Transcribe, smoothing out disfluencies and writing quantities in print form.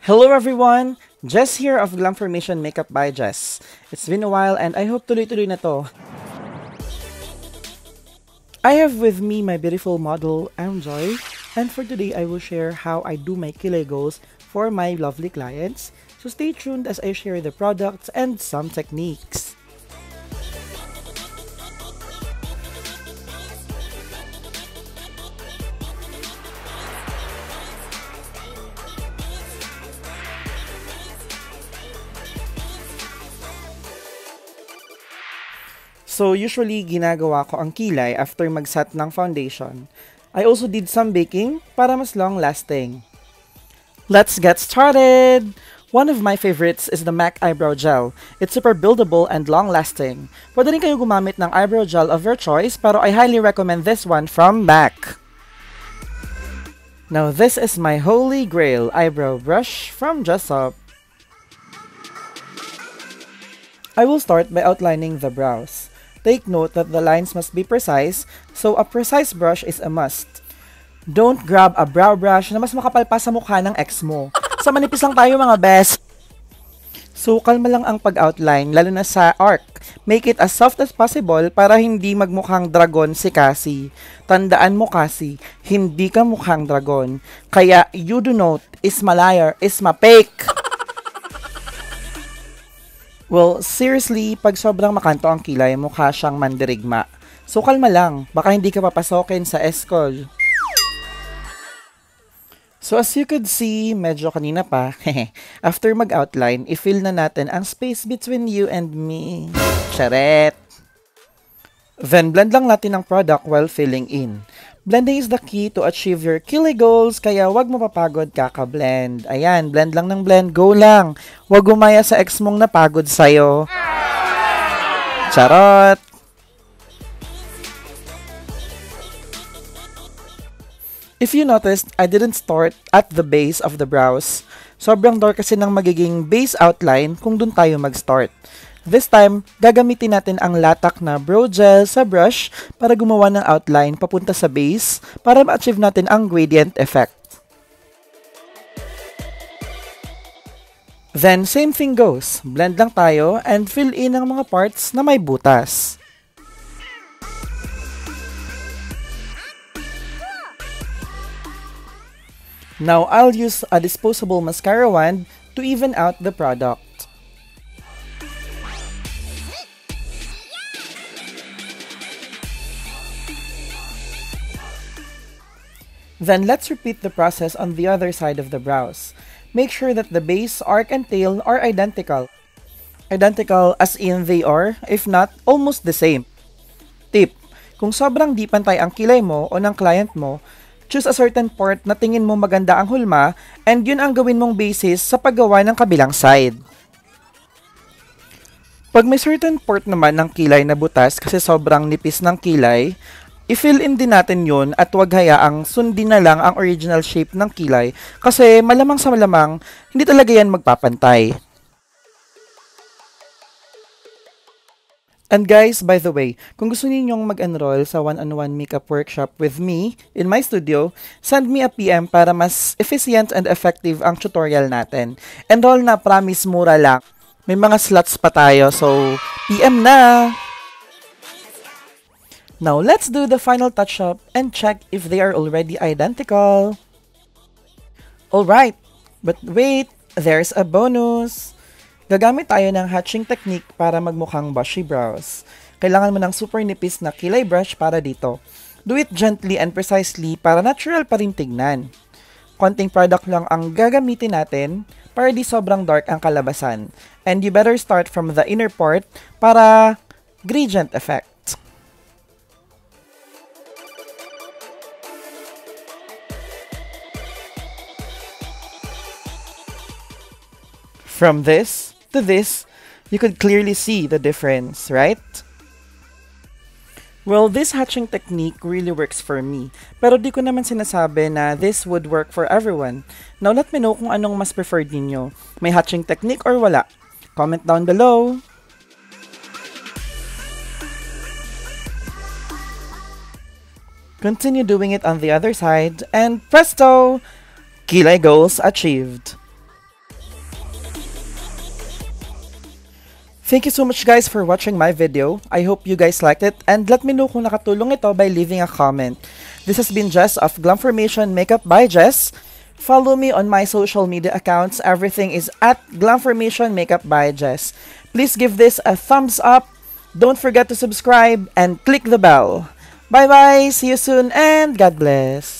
Hello everyone! Jess here of Glamformation Makeup by Jess. It's been a while and I hope tuloy-tuloy na to. I have with me my beautiful model, Am Joy, and for today I will share how I do my Kilay Goals for my lovely clients. So stay tuned as I share the products and some techniques. So usually, ginagawa ko ang kilay after mag-set ng foundation. I also did some baking para mas long-lasting. Let's get started! One of my favorites is the MAC Eyebrow Gel. It's super buildable and long-lasting. Pwede rin kayo gumamit ng eyebrow gel of your choice, pero I highly recommend this one from MAC. Now this is my Holy Grail Eyebrow Brush from Jessup. I will start by outlining the brows. Take note that the lines must be precise, so a precise brush is a must. Don't grab a brow brush na mas makapal pa sa mukha ng ex mo. Sa manipis lang tayo mga best! So kalma lang ang pag-outline, lalo na sa arc. Make it as soft as possible para hindi magmukhang dragon si Cassie. Tandaan mo Cassie, hindi ka mukhang dragon. Kaya you do not is my liar, is my fake! Well, seriously, pag sobrang makanto ang kilay, mukha siyang mandirigma. So, kalma lang. Baka hindi ka papasokin sa eskol. So, as you could see, medyo kanina pa. After mag-outline, i-fill na natin ang space between you and me. Charet! Then, blend lang natin ang product while filling in. Blending is the key to achieve your Kilay Goals, kaya wag mo papagod kaka-blend. Ayan, blend lang ng blend, go lang. Wag gumaya sa ex mong napagod sa'yo. Charot! If you noticed, I didn't start at the base of the brows. Sobrang dark kasi ng magiging base outline kung dun tayo mag-start. This time, gagamitin natin ang latak na brow gel sa brush para gumawa ng outline papunta sa base para ma-achieve natin ang gradient effect. Then, same thing goes. Blend lang tayo and fill in ang mga parts na may butas. Now, I'll use a disposable mascara wand to even out the product. Then let's repeat the process on the other side of the brows. Make sure that the base, arc, and tail are identical. Identical as in they are, if not, almost the same. Tip: kung sobrang di pantay ang kilay mo o ng client mo, choose a certain part na tingin mo maganda ang hulma and yun ang gawin mong basis sa paggawa ng kabilang side. Pag may certain part naman ng kilay na butas kasi sobrang nipis ng kilay, i-fill in din natin yun at huwag hayaang sundin na lang ang original shape ng kilay kasi malamang sa malamang, hindi talaga yan magpapantay. And guys, by the way, kung gusto ninyong mag-enroll sa one-on-one makeup workshop with me in my studio, send me a PM para mas efficient and effective ang tutorial natin. Enroll na, promise, mura lang. May mga slots pa tayo, so PM na! Now, let's do the final touch-up and check if they are already identical. Alright, but wait, there's a bonus! Gagamit tayo ng hatching technique para magmukhang bushy brows. Kailangan mo ng super nipis na kilay brush para dito. Do it gently and precisely para natural pa rin tignan. Konting product lang ang gagamitin natin para di sobrang dark ang kalabasan. And you better start from the inner part para gradient effect. From this to this, you could clearly see the difference, right? Well, this hatching technique really works for me. Pero di ko naman sinasabi na this would work for everyone. Now, let me know kung anong mas preferred ninyo. May hatching technique or wala? Comment down below! Continue doing it on the other side and presto! Kilay Goals achieved! Thank you so much guys for watching my video. I hope you guys liked it and let me know kung nakatulong ito by leaving a comment. This has been Jess of Glamformation Makeup by Jess. Follow me on my social media accounts. Everything is at Glamformation Makeup by Jess. Please give this a thumbs up. Don't forget to subscribe and click the bell. Bye bye, see you soon and God bless.